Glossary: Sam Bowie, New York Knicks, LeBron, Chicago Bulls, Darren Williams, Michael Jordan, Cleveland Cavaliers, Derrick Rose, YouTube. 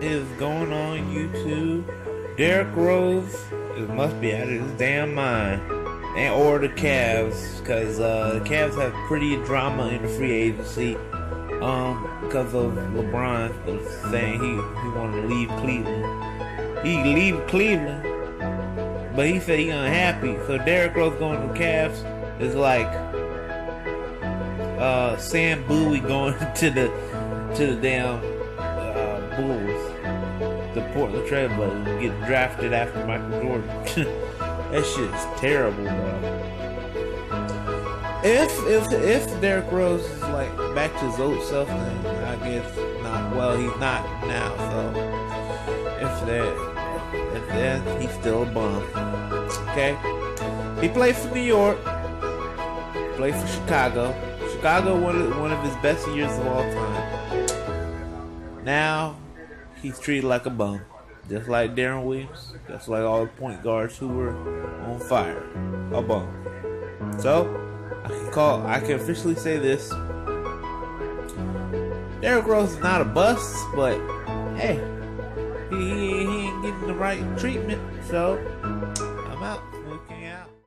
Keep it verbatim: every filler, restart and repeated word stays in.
is going on YouTube. Derrick Rose is, must be out of his damn mind. And or the Cavs, because uh, the Cavs have pretty drama in the free agency. Um, because of LeBron saying he, he wanted to leave Cleveland. He leave Cleveland, but he said he unhappy. So Derrick Rose going to the Cavs is like uh, Sam Bowie going to the to the damn uh, Bulls, the Portland Trail Blazers, get drafted after Michael Jordan. That shit's terrible, bro. If if if Derrick Rose is like back to his old self, then I guess not. Well, he's not now, so if that. And then he's still a bum. Okay? He played for New York. Played for Chicago. Chicago, one of, one of his best years of all time. Now, he's treated like a bum. Just like Darren Williams. Just like all the point guards who were on fire. A bum. So, I can call, I can officially say this. Derrick Rose is not a bust, but hey. He, he, he ain't getting the right treatment, so I'm out. Looking out.